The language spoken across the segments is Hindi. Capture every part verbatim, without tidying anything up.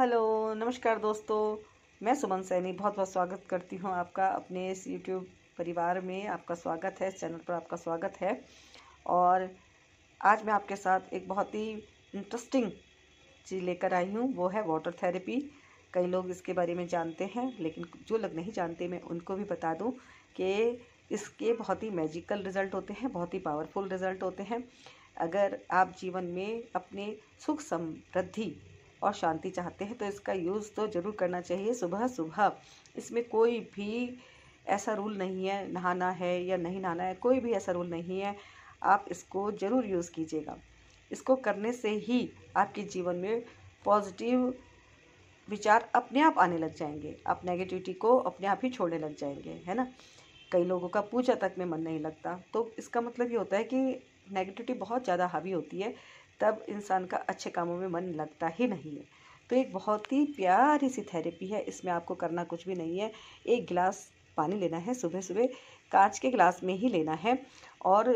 हेलो नमस्कार दोस्तों, मैं सुमन सैनी बहुत बहुत स्वागत करती हूँ आपका अपने इस यूट्यूब परिवार में। आपका स्वागत है, इस चैनल पर आपका स्वागत है। और आज मैं आपके साथ एक बहुत ही इंटरेस्टिंग चीज़ लेकर आई हूँ, वो है वाटर थेरेपी। कई लोग इसके बारे में जानते हैं, लेकिन जो लोग नहीं जानते मैं उनको भी बता दूँ कि इसके बहुत ही मैजिकल रिज़ल्ट होते हैं, बहुत ही पावरफुल रिज़ल्ट होते हैं। अगर आप जीवन में अपने सुख समृद्धि और शांति चाहते हैं तो इसका यूज़ तो ज़रूर करना चाहिए सुबह सुबह। इसमें कोई भी ऐसा रूल नहीं है नहाना है या नहीं नहाना है, कोई भी ऐसा रूल नहीं है। आप इसको ज़रूर यूज़ कीजिएगा। इसको करने से ही आपके जीवन में पॉजिटिव विचार अपने आप आने लग जाएंगे, आप नेगेटिविटी को अपने आप ही छोड़ने लग जाएंगे, है ना। कई लोगों का पूजा तक में मन नहीं लगता, तो इसका मतलब ये होता है कि नेगेटिविटी बहुत ज़्यादा हावी होती है, तब इंसान का अच्छे कामों में मन लगता ही नहीं है। तो एक बहुत ही प्यारी सी थेरेपी है। इसमें आपको करना कुछ भी नहीं है, एक गिलास पानी लेना है सुबह सुबह, कांच के गिलास में ही लेना है, और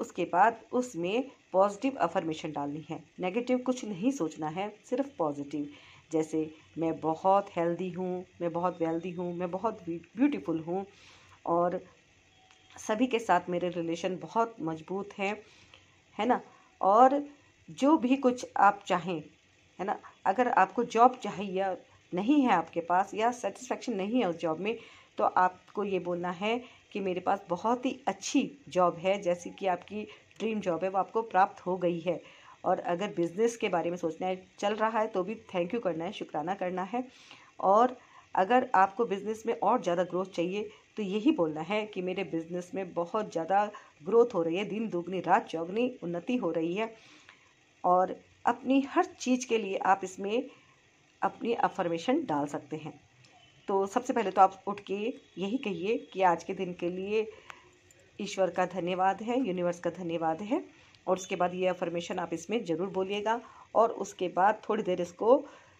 उसके बाद उसमें पॉजिटिव अफर्मेशन डालनी है। नेगेटिव कुछ नहीं सोचना है, सिर्फ पॉजिटिव। जैसे मैं बहुत हेल्दी हूँ, मैं बहुत वेल्दी हूँ, मैं बहुत ब्यूटीफुल हूँ, और सभी के साथ मेरे रिलेशन बहुत मजबूत हैं, है ना। और जो भी कुछ आप चाहें, है ना, अगर आपको जॉब चाहिए या नहीं है आपके पास, या सेटिस्फेक्शन नहीं है उस जॉब में, तो आपको ये बोलना है कि मेरे पास बहुत ही अच्छी जॉब है, जैसे कि आपकी ड्रीम जॉब है वो आपको प्राप्त हो गई है। और अगर बिज़नेस के बारे में सोचना है, चल रहा है तो भी थैंक यू करना है, शुक्राना करना है। और अगर आपको बिज़नेस में और ज़्यादा ग्रोथ चाहिए तो यही बोलना है कि मेरे बिज़नेस में बहुत ज़्यादा ग्रोथ हो रही है, दिन दुगनी रात चौगनी उन्नति हो रही है। और अपनी हर चीज़ के लिए आप इसमें अपनी अफर्मेशन डाल सकते हैं। तो सबसे पहले तो आप उठ के यही कहिए कि आज के दिन के लिए ईश्वर का धन्यवाद है, यूनिवर्स का धन्यवाद है। और उसके बाद ये अफर्मेशन आप इसमें ज़रूर बोलिएगा, और उसके बाद थोड़ी देर इसको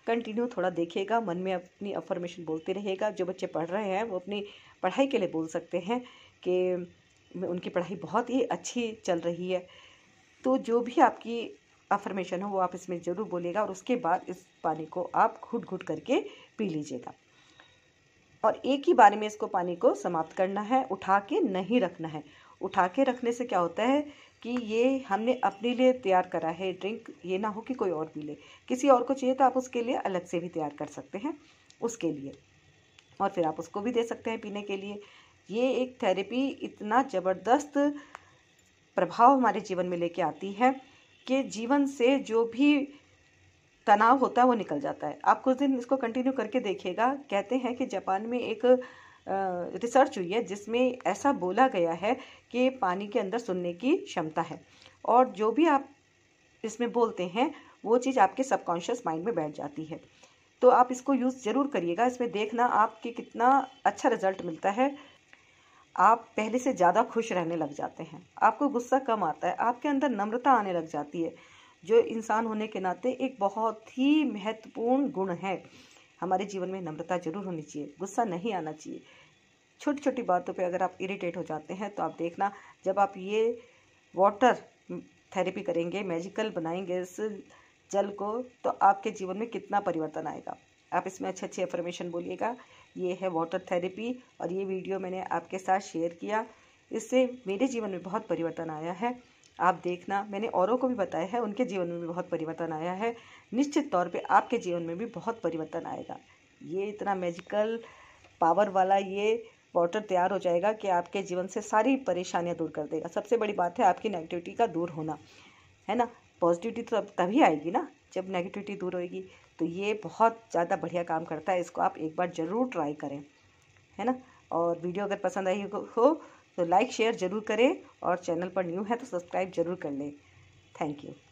कंटिन्यू थोड़ा देखिएगा, मन में अपनी अफर्मेशन बोलते रहेगा। जो बच्चे पढ़ रहे हैं वो अपनी पढ़ाई के लिए बोल सकते हैं कि उनकी पढ़ाई बहुत ही अच्छी चल रही है। तो जो भी आपकी अफर्मेशन हो वो आप इसमें ज़रूर बोलिएगा, और उसके बाद इस पानी को आप घुट घुट करके पी लीजिएगा। और एक ही बार में इसको पानी को समाप्त करना है, उठा के नहीं रखना है। उठा के रखने से क्या होता है कि ये हमने अपने लिए तैयार करा है ड्रिंक, ये ना हो कि कोई और पी ले। किसी और को चाहिए तो आप उसके लिए अलग से भी तैयार कर सकते हैं उसके लिए, और फिर आप उसको भी दे सकते हैं पीने के लिए। ये एक थेरेपी इतना ज़बरदस्त प्रभाव हमारे जीवन में लेके आती है कि जीवन से जो भी तनाव होता है वो निकल जाता है। आप कुछ दिन इसको कंटिन्यू करके देखिएगा। कहते हैं कि जापान में एक रिसर्च हुई है जिसमें ऐसा बोला गया है कि पानी के अंदर सुनने की क्षमता है, और जो भी आप इसमें बोलते हैं वो चीज़ आपके सबकॉन्शियस माइंड में बैठ जाती है। तो आप इसको यूज़ ज़रूर करिएगा, इसमें देखना आपके कितना अच्छा रिजल्ट मिलता है। आप पहले से ज़्यादा खुश रहने लग जाते हैं, आपको गुस्सा कम आता है, आपके अंदर नम्रता आने लग जाती है, जो इंसान होने के नाते एक बहुत ही महत्वपूर्ण गुण है। हमारे जीवन में नम्रता ज़रूर होनी चाहिए, गुस्सा नहीं आना चाहिए। छोटी छोटी बातों पे अगर आप इरिटेट हो जाते हैं तो आप देखना जब आप ये वाटर थेरेपी करेंगे, मैजिकल बनाएंगे इस जल को, तो आपके जीवन में कितना परिवर्तन आएगा। आप इसमें अच्छे अच्छे अफर्मेशन बोलिएगा। ये है वाटर थेरेपी, और ये वीडियो मैंने आपके साथ शेयर किया, इससे मेरे जीवन में बहुत परिवर्तन आया है। आप देखना, मैंने औरों को भी बताया है, उनके जीवन में भी बहुत परिवर्तन आया है। निश्चित तौर पे आपके जीवन में भी बहुत परिवर्तन आएगा। ये इतना मैजिकल पावर वाला ये वाटर तैयार हो जाएगा कि आपके जीवन से सारी परेशानियाँ दूर कर देगा। सबसे बड़ी बात है आपकी नेगेटिविटी का दूर होना, है ना। पॉजिटिविटी तो तभी आएगी ना जब नेगेटिविटी दूर होगी। तो ये बहुत ज़्यादा बढ़िया काम करता है, इसको आप एक बार ज़रूर ट्राई करें, है ना। और वीडियो अगर पसंद आई हो तो लाइक शेयर ज़रूर करें, और चैनल पर न्यू है तो सब्सक्राइब ज़रूर कर लें। Thank you.